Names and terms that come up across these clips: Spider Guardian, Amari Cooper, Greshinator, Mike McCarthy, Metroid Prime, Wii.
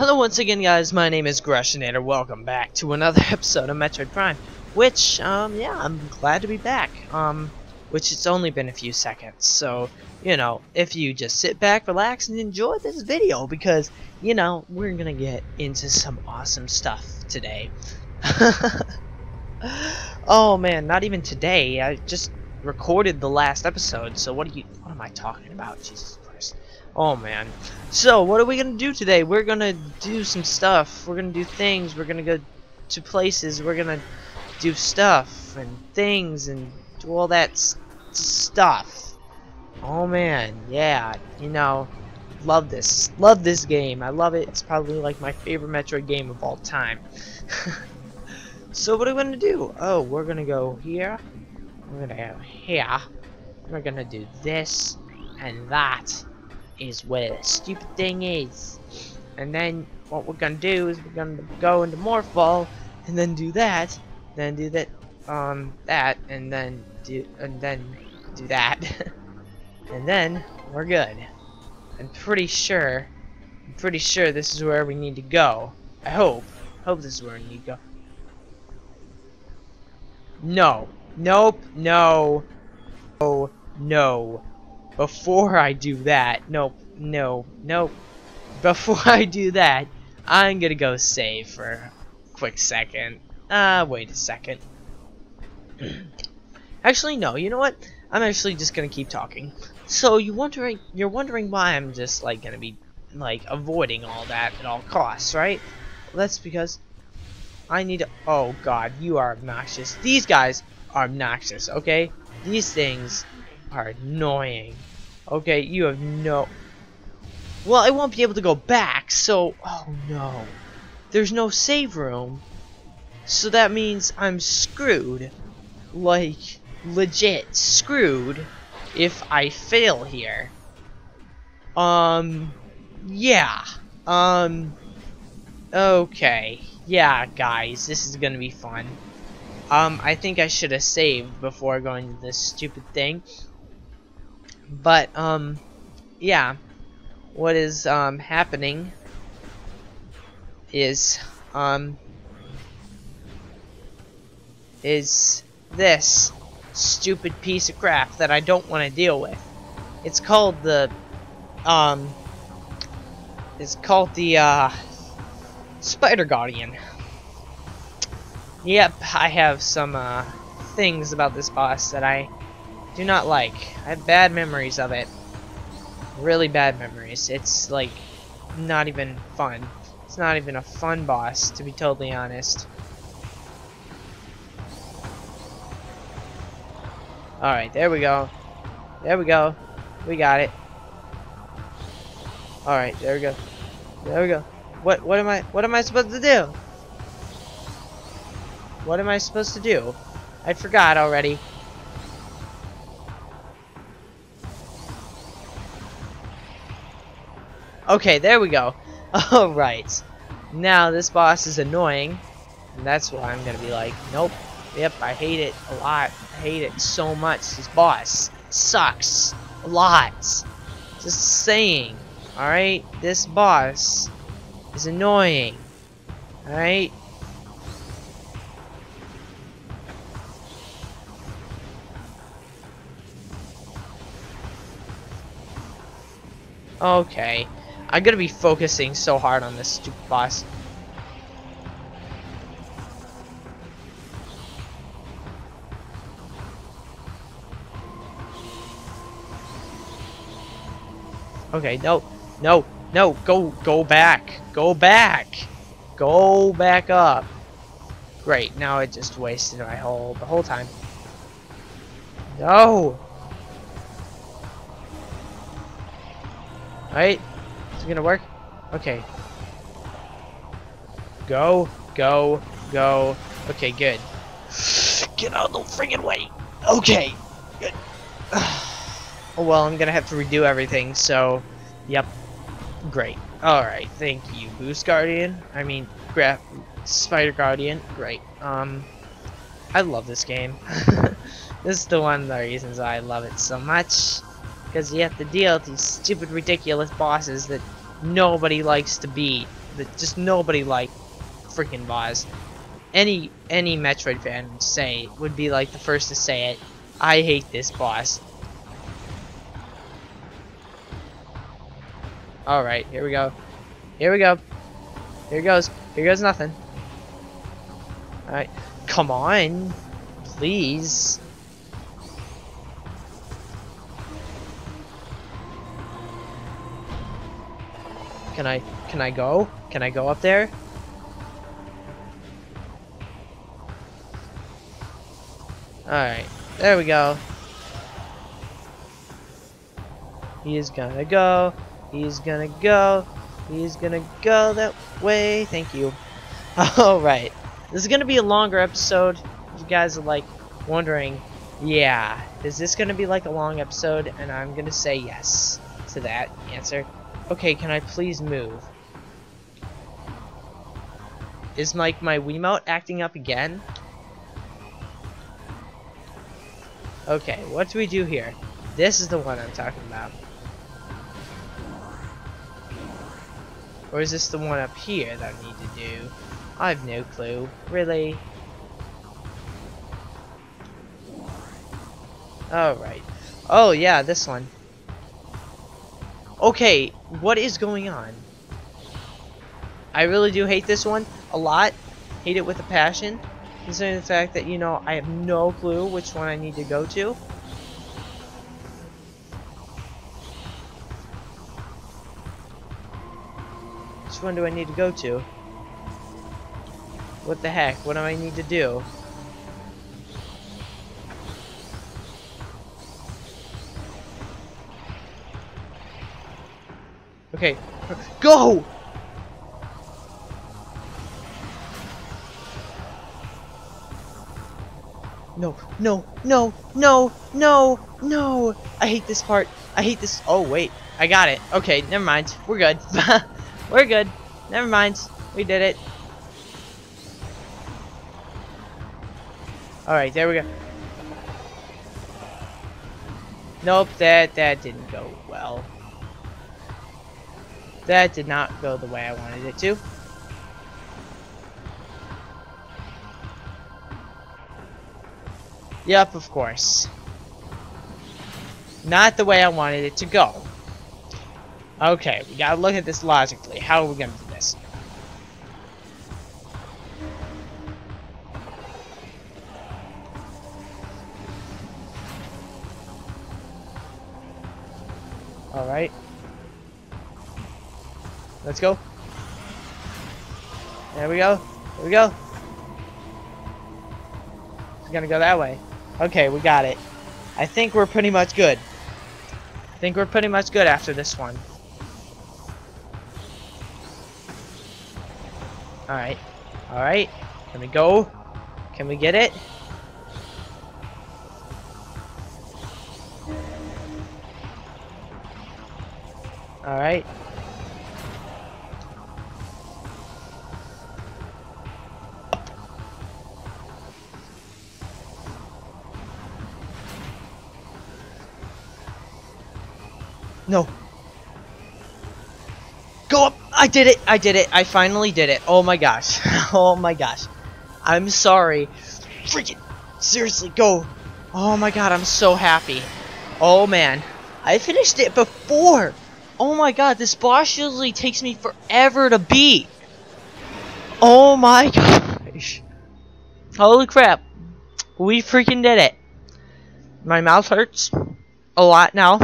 Hello once again, guys, my name is Greshinator. Welcome back to another episode of Metroid Prime, which, yeah, I'm glad to be back, which it's only been a few seconds, so, you know, if you just sit back, relax, and enjoy this video, because, you know, we're gonna get into some awesome stuff today. Oh, man, not even today, I just recorded the last episode, so what am I talking about, Jesus Christ. Oh man, so what are we gonna do today? We're gonna do some stuff, we're gonna do things, we're gonna go to places, we're gonna do stuff and things and do all that stuff. Oh man, yeah, you know, love this game, I love it, it's probably like my favorite Metroid game of all time. So what are we gonna do? Oh, we're gonna go here, we're gonna go here, we're gonna do this and that. Is where the stupid thing is, and then what we're gonna do is we're gonna go into Morphol and then do that, and then do that, and then we're good. I'm pretty sure this is where we need to go. I hope this is where we need to go. No, nope, no, oh no. Before I do that, nope, no, nope. Before I do that, I'm gonna go save for a quick second. Wait a second. Actually, no, you know what? I'm actually just gonna keep talking. So you're wondering why I'm just like gonna be like avoiding all that at all costs, right? Well, that's because I need to. Oh God, you are obnoxious. These guys are obnoxious. Okay, these things are annoying. Okay, you have no... Well, I won't be able to go back, so... Oh, no. There's no save room. So that means I'm screwed. Like, legit screwed if I fail here. Yeah. Okay. Yeah, guys, this is gonna be fun. I think I should have saved before going to this stupid thing. But, yeah, what is, happening is this stupid piece of crap that I don't want to deal with. It's called the, Spider Guardian. Yep, I have some, things about this boss that I do not like. I have bad memories of it. Really bad memories. It's like not even fun. It's not even a fun boss, to be totally honest. Alright, there we go. There we go. We got it. Alright, there we go. There we go. What am I supposed to do? What am I supposed to do? I forgot already. Okay, there we go. Alright. Now, this boss is annoying. And that's why I'm gonna be like, nope. Yep, I hate it a lot. I hate it so much. This boss sucks a lot. Just saying. Alright? This boss is annoying. Alright? Okay. I'm gonna be focusing so hard on this stupid boss. Okay, no, no, no, go back, go back, go back up. Great, now I just wasted the whole time. No. All right. Is it gonna work? Okay. Go, go, go. Okay, good. Get out of the friggin' way. Okay. Good. Oh well, I'm gonna have to redo everything. So, yep. Great. All right. Thank you, Spider Guardian. Great. I love this game. This is the one of the reasons why I love it so much. Because you have to deal with these stupid, ridiculous bosses that nobody likes to beat. that just nobody like freaking buys. Any Metroid fan would say would be like the first to say it. I hate this boss. All right, here we go. Here we go. Here goes. Here goes nothing. All right, come on, please. Can I go? Can I go up there? Alright, there we go. He's gonna go. He's gonna go. He's gonna go that way. Thank you. Alright. This is gonna be a longer episode. If you guys are like wondering, yeah, is this gonna be like a long episode? And I'm gonna say yes to that answer. Okay, can I please move? Is like my Wiimote acting up again? Okay, what do we do here? This is the one I'm talking about. Or is this the one up here that I need to do? I have no clue, really. Alright. Oh yeah, this one. Okay, what is going on? I really do hate this one a lot. Hate it with a passion. Considering the fact that, you know, I have no clue which one I need to go to. Which one do I need to go to? What the heck? What do I need to do? Okay, go! No, no, no, no, no, no! I hate this part. I hate this. Oh, wait. I got it. Okay, never mind. We're good. We're good. Never mind. We did it. Alright, there we go. Nope, that didn't go well. That did not go the way I wanted it to. Yep, of course. Not the way I wanted it to go. Okay, we gotta look at this logically. How are we gonna do this? Alright. Let's go. There we go. There we go. It's gonna go that way. Okay, we got it. I think we're pretty much good. I think we're pretty much good after this one. Alright. Alright. Can we go? Can we get it? Alright. No. Go up. I did it. I did it. I finally did it. Oh my gosh. Oh my gosh. I'm sorry. Freaking. Seriously, go. Oh my god, I'm so happy. Oh man. I finished it before. Oh my god, this boss usually takes me forever to beat. Oh my gosh. Holy crap. We freaking did it. My mouth hurts a lot now.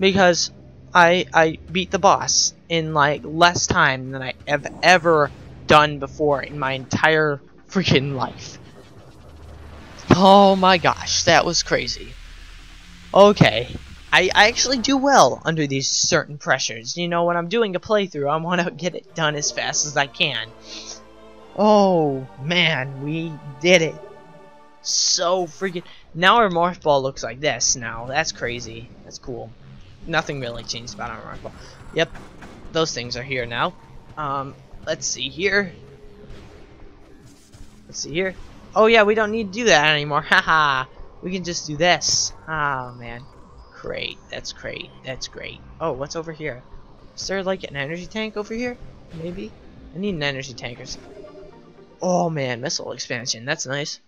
Because I beat the boss in like less time than I have ever done before in my entire freaking life. Oh my gosh, that was crazy. Okay, I actually do well under these certain pressures. You know, when I'm doing a playthrough, I want to get it done as fast as I can. Oh man, we did it. So freaking... Now our morph ball looks like this now. That's crazy. That's cool. Nothing really changed about our rifle. Yep, those things are here now. Let's see here. Let's see here. Oh yeah, we don't need to do that anymore. Haha. We can just do this. Oh man, great. That's great. That's great. Oh, what's over here? Is there like an energy tank over here? maybe? I need an energy tank or something. Oh man, missile expansion, that's nice.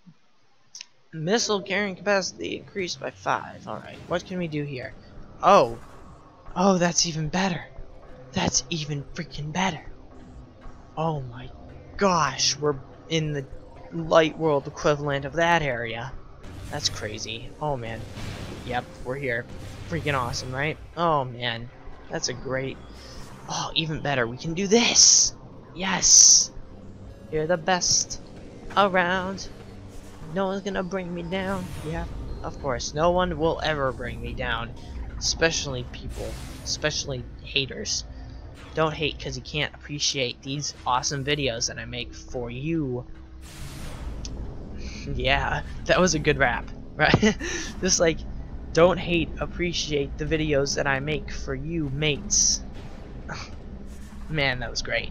Missile carrying capacity increased by 5. Alright, what can we do here? Oh. Oh, that's even better. That's even freaking better. Oh my gosh, we're in the light world equivalent of that area. That's crazy. Oh man. Yep, we're here. Freaking awesome, right? Oh man. That's a great... Oh, even better. We can do this! Yes! You're the best around. No one's gonna bring me down. Yeah, of course. No one will ever bring me down. Especially people. Especially haters. Don't hate because you can't appreciate these awesome videos that I make for you. Yeah, that was a good rap, right? Just like, don't hate, appreciate the videos that I make for you mates. Man, that was great.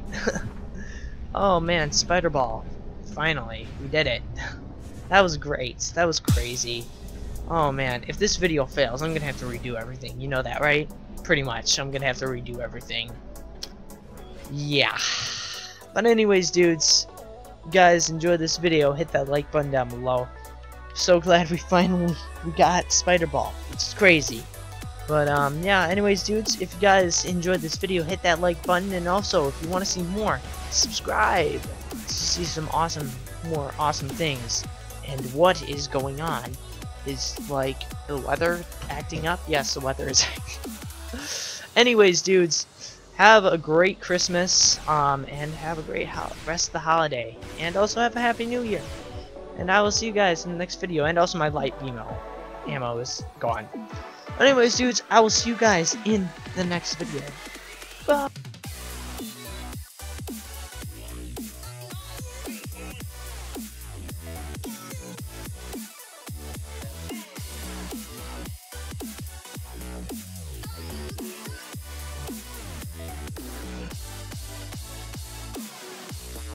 Oh man, Spider Ball. Finally, we did it. That was great. That was crazy. Oh man, if this video fails, I'm gonna have to redo everything. You know that, right? Pretty much. I'm gonna have to redo everything. Yeah. But anyways, dudes, guys, enjoy this video. Hit that like button down below. So glad we finally got Spider Ball. It's crazy. But yeah, anyways, dudes, if you guys enjoyed this video, hit that like button, and also if you want to see more, subscribe to see some more awesome things. And what is going on is like the weather acting up. Yes, the weather is acting up. Anyways, dudes, have a great Christmas, and have a great rest of the holiday, and also have a happy new year. And I will see you guys in the next video. And also my light beam ammo is gone. Anyways, dudes, I will see you guys in the next video. Bye.